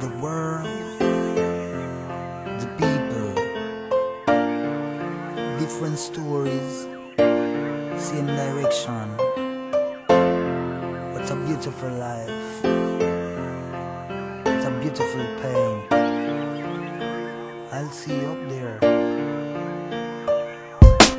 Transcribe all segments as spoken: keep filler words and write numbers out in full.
the world, the people, different stories, same direction. What a beautiful life, what a beautiful pain. I'll see you up there.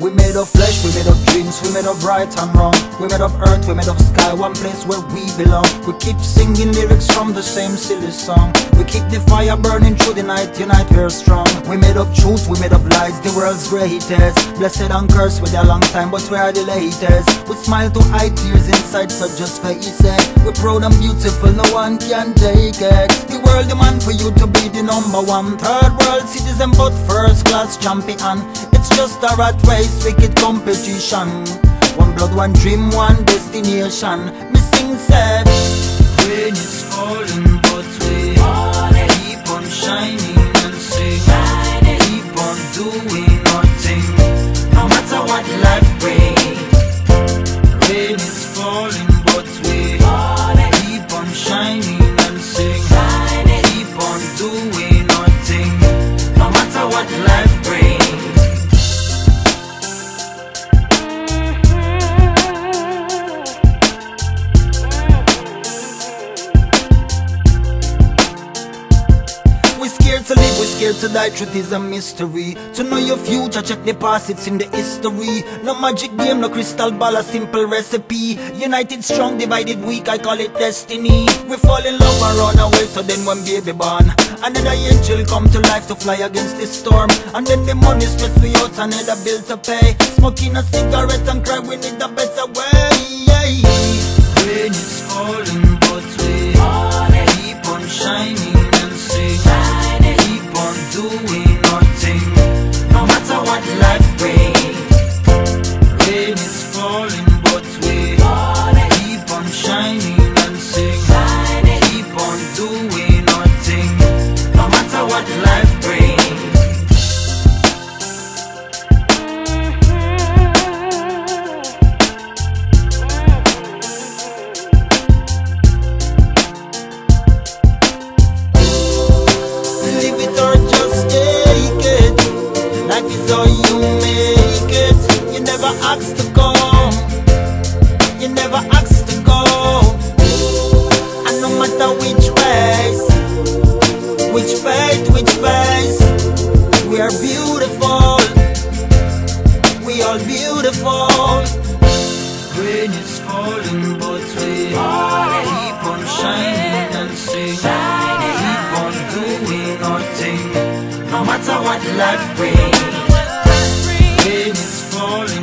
We made of flesh, we made of dreams, we made of right and wrong. We made of earth, we made of sky, one place where we belong. We keep singing lyrics from the same silly song. We keep the fire burning through the night, unite we're strong. We made of truth, we made of lies, the world's greatest. Blessed and cursed with a long time, but we are the latest. We smile to hide tears inside, so just face it. We're proud and beautiful, no one can take it. The world demand for you to be the number one. Third world citizen, but first class champion. It's just a rat race, wicked competition. One blood, one dream, one destination. Missing said, rain is falling, but we keep on shining and sing. Keep on doing our thing, no matter what life brings. Rain is falling, but we keep on shining and sing. Keep on doing our thing, no matter what life brings. To live, we're scared to die, truth is a mystery. To know your future, check the past, it's in the history. No magic game, no crystal ball, a simple recipe. United strong, divided weak, I call it destiny. We fall in love and run away, so then when baby born, another angel come to life to fly against the storm. And then the money stress we out, another bill to pay. Smoking a cigarette and cry, we need a better way. Rain is falling, but we keep on shining and sing. Doing nothing, no matter what life brings. Rain is falling, but we keep on shining and sing. Keep on doing nothing, no matter what life brings. So you make it, you never asked to go, you never asked to go. And no matter which face, which fate, which face, we are beautiful, we are beautiful. Rain is falling, but we keep on shining and sing. Keep on doing our thing, no matter what life brings. Rain is falling.